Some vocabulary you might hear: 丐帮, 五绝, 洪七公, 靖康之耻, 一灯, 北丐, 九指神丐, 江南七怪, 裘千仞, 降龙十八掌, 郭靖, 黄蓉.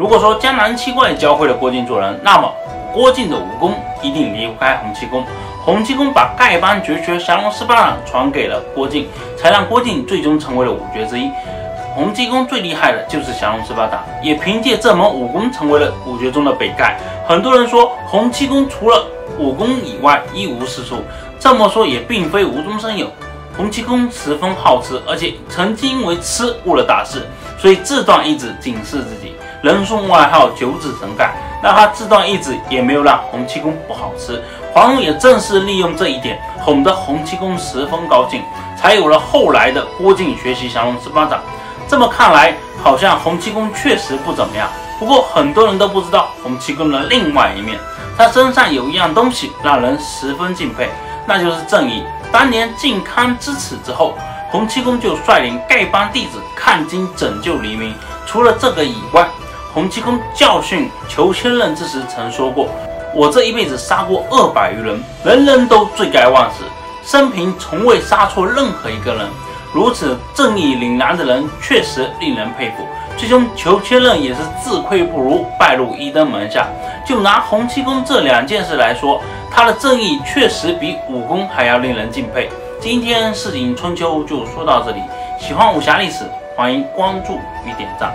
如果说江南七怪教会了郭靖做人，那么郭靖的武功一定离不开洪七公。洪七公把丐帮绝学降龙十八掌传给了郭靖，才让郭靖最终成为了五绝之一。洪七公最厉害的就是降龙十八掌，也凭借这门武功成为了五绝中的北丐。很多人说洪七公除了武功以外一无是处，这么说也并非无中生有。洪七公十分好吃，而且曾经因为吃误了大事，所以自断一指警示自己。人送外号九指神丐，那他自断一指也没有让洪七公不好吃。黄蓉也正是利用这一点，哄得洪七公十分高兴，才有了后来的郭靖学习降龙十八掌。这么看来，好像洪七公确实不怎么样。不过很多人都不知道洪七公的另外一面，他身上有一样东西让人十分敬佩，那就是正义。当年靖康之耻之后，洪七公就率领丐帮弟子抗金拯救黎民。除了这个以外，洪七公教训裘千仞之时曾说过：“我这一辈子杀过200余人，人人都罪该万死，生平从未杀错任何一个人。”如此正义凛然的人确实令人佩服。最终，裘千仞也是自愧不如，败入一灯门下。就拿洪七公这两件事来说，他的正义确实比武功还要令人敬佩。今天市井春秋就说到这里，喜欢武侠历史，欢迎关注与点赞。